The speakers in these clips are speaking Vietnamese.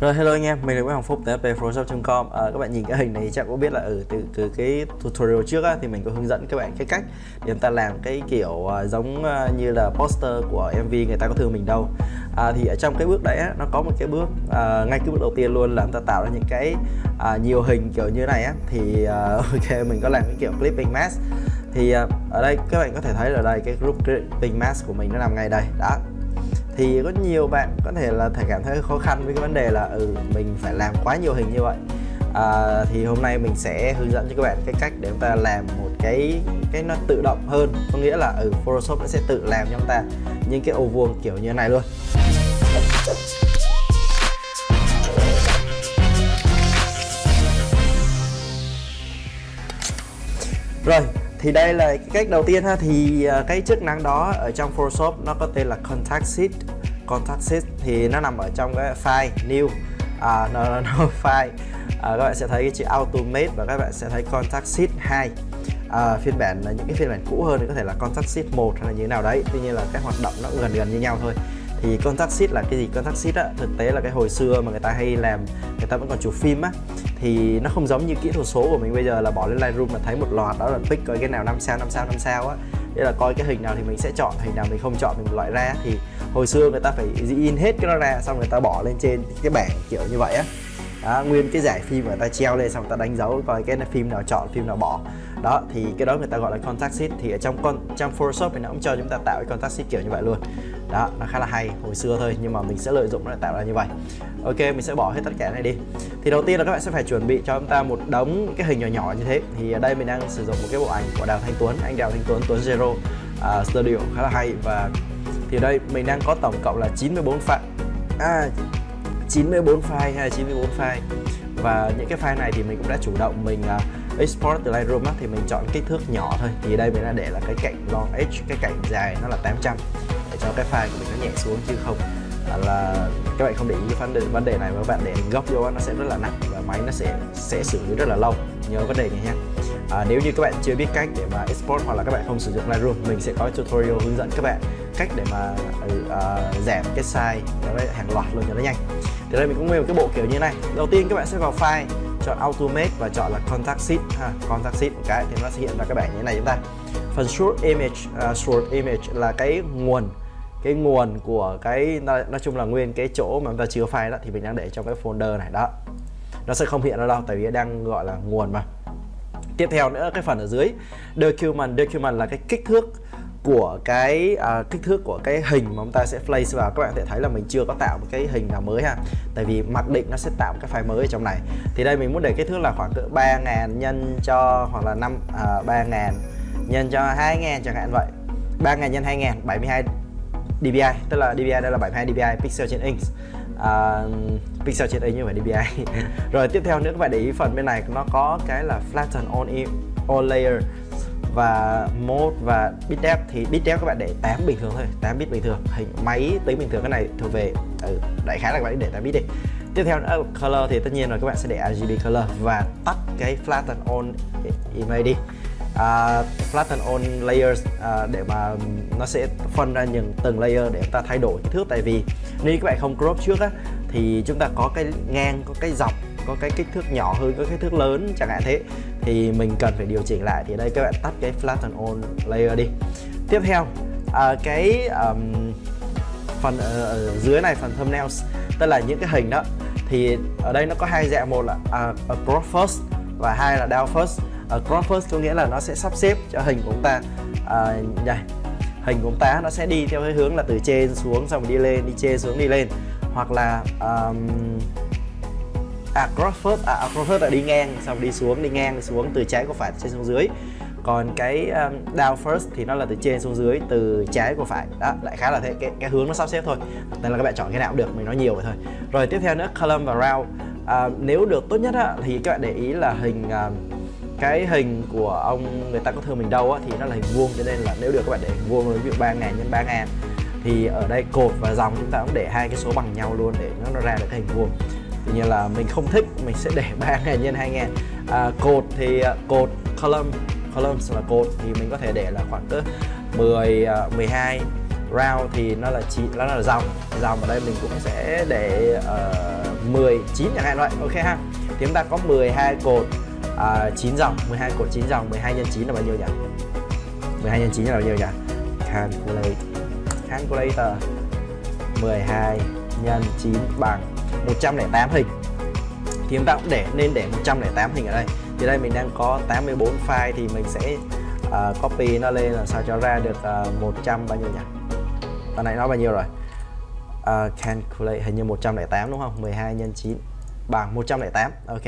Rồi, hello anh em, mình là Nguyễn Hoàng Phúc từ hpphotoshop.com. Các bạn nhìn cái hình này chắc cũng biết là từ cái tutorial trước á, thì mình có hướng dẫn các bạn cái cách để chúng ta làm cái kiểu giống như là poster của MV Người Ta Có Thương Mình Đâu. Thì ở trong cái bước đấy á, nó có một cái bước ngay cái bước đầu tiên luôn là chúng ta tạo ra những cái nhiều hình kiểu như này á. Thì ok, mình có làm cái kiểu clipping mask. Thì ở đây các bạn có thể thấy là đây cái group clipping mask của mình nó nằm ngay đây đó. Thì có nhiều bạn có thể là cảm thấy khó khăn với cái vấn đề là mình phải làm quá nhiều hình như vậy. Thì hôm nay mình sẽ hướng dẫn cho các bạn cái cách để chúng ta làm một cái nó tự động hơn, có nghĩa là Photoshop nó sẽ tự làm cho chúng ta những cái ô vuông kiểu như này luôn. Rồi, thì đây là cái cách đầu tiên ha. Thì cái chức năng đó ở trong Photoshop nó có tên là Contact Sheet. Thì nó nằm ở trong cái file new, file. Các bạn sẽ thấy cái chữ Automate và các bạn sẽ thấy Contact Sheet 2. Phiên bản là những cái phiên bản cũ hơn thì có thể là Contact Sheet 1 hay là như thế nào đấy. Tuy nhiên là cái hoạt động nó cũng gần như nhau thôi. Thì Contact Sheet là cái gì? Contact Sheet á, thực tế là cái hồi xưa mà người ta hay làm, người ta vẫn còn chụp phim á, thì nó không giống như kỹ thuật số của mình bây giờ là bỏ lên Lightroom là thấy một loạt đó, là pick coi cái nào 5 sao á, đây là coi cái hình nào thì mình sẽ chọn, hình nào mình không chọn mình loại ra. Thì hồi xưa người ta phải in hết cái nó ra xong người ta bỏ lên trên cái bảng kiểu như vậy á. Đó, nguyên cái giải phim người ta treo lên xong người ta đánh dấu coi cái phim nào chọn, phim nào bỏ. Đó, thì cái đó người ta gọi là Contact Sheet. Thì ở trong Photoshop thì nó cũng cho chúng ta tạo cái Contact Sheet kiểu như vậy luôn. Đó, nó khá là hay, hồi xưa thôi nhưng mà mình sẽ lợi dụng nó để tạo ra như vậy. Ok, mình sẽ bỏ hết tất cả này đi. Thì đầu tiên là các bạn sẽ phải chuẩn bị cho chúng ta một đống cái hình nhỏ nhỏ như thế. Thì ở đây mình đang sử dụng một cái bộ ảnh của Đào Thanh Tuấn, anh Đào Thanh Tuấn, Tuấn Zero Studio, khá là hay. Và thì đây mình đang có tổng cộng là 94 file, 94 file hay 94 file. Và những cái file này thì mình cũng đã chủ động mình export từ Lightroom á, thì mình chọn kích thước nhỏ thôi. Thì đây mình đã để là cái cạnh long edge, cái cạnh dài nó là 800 để cho cái file của mình nó nhẹ xuống, chứ không là các bạn không để ý vấn đề này mà các bạn để hình góc vô nó sẽ rất là nặng và máy nó sẽ xử lý rất là lâu, nhớ vấn đề này nha. Nếu như các bạn chưa biết cách để mà export hoặc là các bạn không sử dụng Lightroom, mình sẽ có tutorial hướng dẫn các bạn cách để mà giảm cái size hàng loạt luôn cho nó nhanh. Thì đây mình cũng mua một cái bộ kiểu như này. Đầu tiên các bạn sẽ vào file, chọn Automate và chọn là Contact Sheet ha, Contact Sheet một cái thì nó sẽ hiện ra các bạn như thế này chúng ta. Phần Source Image, Source Image là cái nguồn của cái, nói chung là nguyên cái chỗ mà chúng ta chứa file đó, thì mình đang để trong cái folder này đó. Nó sẽ không hiện ra đâu tại vì đang gọi là nguồn mà. Tiếp theo nữa cái phần ở dưới document là cái kích thước của cái hình mà chúng ta sẽ place vào. Các bạn có thể thấy là mình chưa có tạo một cái hình nào mới ha, tại vì mặc định nó sẽ tạo một cái file mới ở trong này. Thì đây mình muốn để kích thước là khoảng cỡ 3000 nhân cho hoặc là 3000 nhân cho 2000 chẳng hạn vậy. 3000 nhân 2000, 72 dpi, tức là dpi đây là 72 dpi pixel trên inch. Pixel trên ấy như vậy dpi. Rồi tiếp theo nữa các bạn để ý phần bên này nó có cái là flatten all layer và mode và bit depth. Thì bit depth các bạn để 8 bình thường thôi, 8 bit bình thường, hình máy tính bình thường. Cái này thuộc về đại khái là các bạn để 8 bit đi. Tiếp theo nữa color thì tất nhiên rồi các bạn sẽ để RGB color và tắt cái flatten all image đi. Flatten on layers để mà nó sẽ phân ra những từng layer để chúng ta thay đổi kích thước. Tại vì nếu các bạn không crop trước á, thì chúng ta có cái ngang, có cái dọc, có cái kích thước nhỏ hơn, có kích thước lớn chẳng hạn thế, thì mình cần phải điều chỉnh lại. Thì đây các bạn tắt cái flatten on layer đi. Tiếp theo cái phần ở dưới này, phần thumbnails, tức là những cái hình đó. Thì ở đây nó có hai dạng, một là crop first và hai là down first. Crop first có nghĩa là nó sẽ sắp xếp cho hình của chúng ta này. Hình của chúng ta nó sẽ đi theo cái hướng là từ trên xuống xong đi lên, đi trên xuống đi lên. Hoặc là crop first là đi ngang xong đi xuống, đi ngang đi xuống, từ trái qua phải, từ trên xuống dưới. Còn cái down first thì nó là từ trên xuống dưới, từ trái qua phải. Đó, lại khá là thế, cái hướng nó sắp xếp thôi. Nên là các bạn chọn cái nào cũng được, mình nói nhiều vậy thôi. Rồi tiếp theo nữa column và round. Nếu được tốt nhất á, thì các bạn để ý là cái hình của ông Người Ta Có Thương Mình Đâu á, thì nó là hình vuông, cho nên là nếu được các bạn để hình vuông, ví dụ 3000 nhân 3000. Thì ở đây cột và dòng chúng ta cũng để hai cái số bằng nhau luôn để nó ra được cái hình vuông. Tuy nhiên là mình không thích, mình sẽ để 3000 nhân 2000. Cột thì cột columns là cột thì mình có thể để là khoảng cỡ 10 12. Round thì nó là dòng ở đây mình cũng sẽ để 19 chẳng hạn vậy, ok ha. Thì chúng ta có 12 cột 9 dòng, 12 cột 9 dòng, 12 nhân 9 là bao nhiêu nhỉ? 12 nhân 9 là bao nhiêu nhỉ? Calculator. 12 nhân 9 bằng 108 hình. Thì chúng ta cũng nên để 108 hình ở đây. Thì đây mình đang có 84 file thì mình sẽ copy nó lên là sao cho ra được 100 bao nhiêu nhỉ? Tờ này nó bao nhiêu rồi? Calculate hình như 108 đúng không? 12 nhân 9 bằng 108. Ok.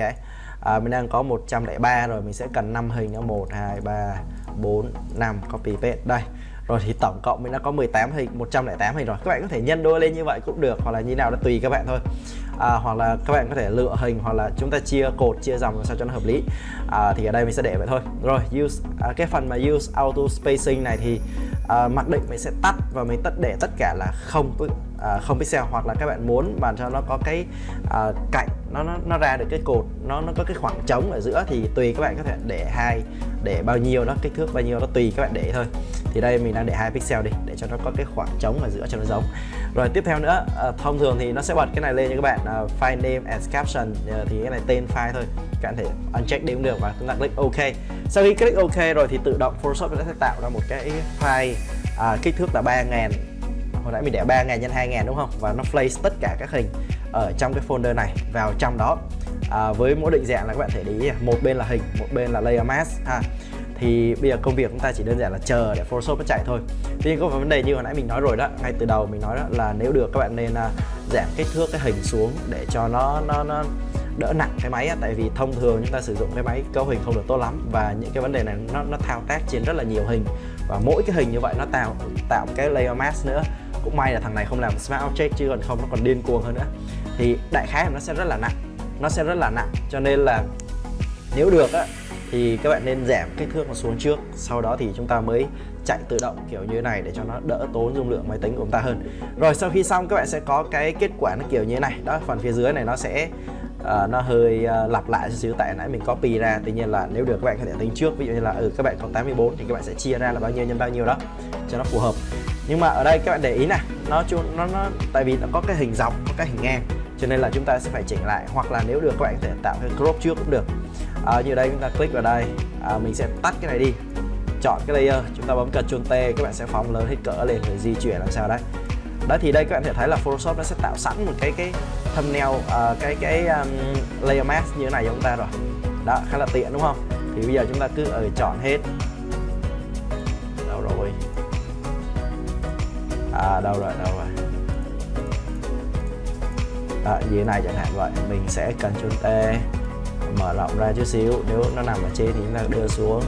Mình đang có 103 rồi, mình sẽ cần 5 hình nữa, 1 2 3 4 5 copy paste đây. Rồi thì tổng cộng mình đã có 18 hình, 108 hình rồi. Các bạn có thể nhân đôi lên như vậy cũng được, hoặc là như nào đó tùy các bạn thôi. Hoặc là các bạn có thể lựa hình, hoặc là chúng ta chia cột, chia dòng làm sao cho nó hợp lý. Thì ở đây mình sẽ để vậy thôi. Rồi use cái phần mà use auto spacing này thì mặc định mình sẽ tắt và mình để tất cả là không pixel, hoặc là các bạn muốn mà cho nó có cái cạnh nó ra được cái cột nó có cái khoảng trống ở giữa thì tùy các bạn có thể để để bao nhiêu đó, kích thước bao nhiêu đó tùy các bạn để thôi. Thì đây mình đang để 2 pixel đi để cho nó có cái khoảng trống ở giữa cho nó giống. Rồi tiếp theo nữa, thông thường thì nó sẽ bật cái này lên cho các bạn, file name as caption, thì cái này tên file thôi. Các bạn thể uncheck đi cũng được và chúng ta click OK. Sau khi click OK rồi thì tự động Photoshop nó sẽ tạo ra một cái file kích thước là 3000. Hồi nãy mình để 3000 x 2000 đúng không? Và nó place tất cả các hình ở trong cái folder này vào trong đó. Với mỗi định dạng là các bạn thể để ý, một bên là hình, một bên là layer mask ha. Thì bây giờ công việc chúng ta chỉ đơn giản là chờ để Photoshop nó chạy thôi. Tuy nhiên có vấn đề như hồi nãy mình nói rồi đó, ngay từ đầu mình nói đó là nếu được các bạn nên giảm kích thước cái hình xuống để cho nó đỡ nặng cái máy. Tại vì thông thường chúng ta sử dụng cái máy cấu hình không được tốt lắm, và những cái vấn đề này nó thao tác trên rất là nhiều hình, và mỗi cái hình như vậy nó tạo cái layer mask nữa. Cũng may là thằng này không làm smart object chứ còn không nó còn điên cuồng hơn nữa. Thì đại khái là nó sẽ rất là nặng, cho nên là nếu được á thì các bạn nên giảm kích thước nó xuống trước, sau đó thì chúng ta mới chạy tự động kiểu như thế này để cho nó đỡ tốn dung lượng máy tính của chúng ta hơn. Rồi sau khi xong các bạn sẽ có cái kết quả nó kiểu như thế này đó. Phần phía dưới này nó sẽ nó hơi lặp lại xíu tại nãy mình copy ra. Tuy nhiên là nếu được các bạn có thể tính trước, ví dụ như là các bạn có 84 thì các bạn sẽ chia ra là bao nhiêu nhân bao nhiêu đó cho nó phù hợp. Nhưng mà ở đây các bạn để ý này, tại vì nó có cái hình dọc, có cái hình ngang, cho nên là chúng ta sẽ phải chỉnh lại, hoặc là nếu được các bạn có thể tạo cái crop trước cũng được. Như đây chúng ta click vào đây, mình sẽ tắt cái này đi, chọn cái layer, chúng ta bấm Ctrl T, các bạn sẽ phóng lớn hết cỡ lên rồi di chuyển làm sao đấy. Đó thì đây các bạn thể thấy là Photoshop nó sẽ tạo sẵn một cái thumbnail, layer mask như thế này cho chúng ta rồi. Đó, khá là tiện đúng không? Thì bây giờ chúng ta cứ chọn hết. Đâu rồi? Đâu rồi? Như thế này chẳng hạn vậy, mình sẽ Ctrl T mở rộng ra chút xíu, nếu nó nằm ở trên thì chúng ta đưa xuống.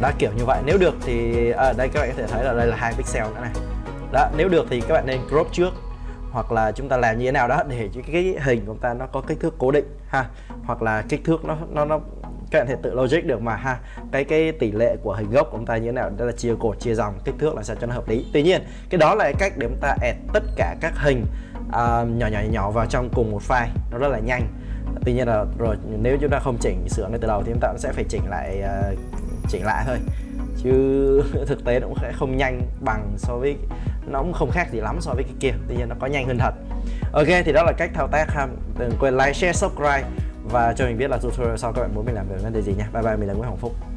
Đó kiểu như vậy, nếu được thì đây các bạn có thể thấy là đây là 2 pixel nữa này. Đó, nếu được thì các bạn nên crop trước, hoặc là chúng ta làm như thế nào đó để cái hình của chúng ta nó có kích thước cố định ha, hoặc là kích thước nó các bạn thể tự logic được mà ha. Cái tỷ lệ của hình gốc của chúng ta như thế nào, đó là chia cột, chia dòng, kích thước là sao cho nó hợp lý. Tuy nhiên, cái đó là cái cách để chúng ta add tất cả các hình nhỏ vào trong cùng một file, nó rất là nhanh. Tuy nhiên là rồi nếu chúng ta không chỉnh sửa ngay từ đầu thì chúng ta sẽ phải chỉnh lại thôi, chứ thực tế nó cũng không nhanh bằng, so với nó cũng không khác gì lắm so với cái kia, tuy nhiên nó có nhanh hơn thật. Ok, thì đó là cách thao tác ha. Đừng quên like, share, subscribe và cho mình biết là tutorial sau các bạn muốn mình làm về vấn đề gì nha. Bye bye, mình là Nguyễn Hoàng Phúc.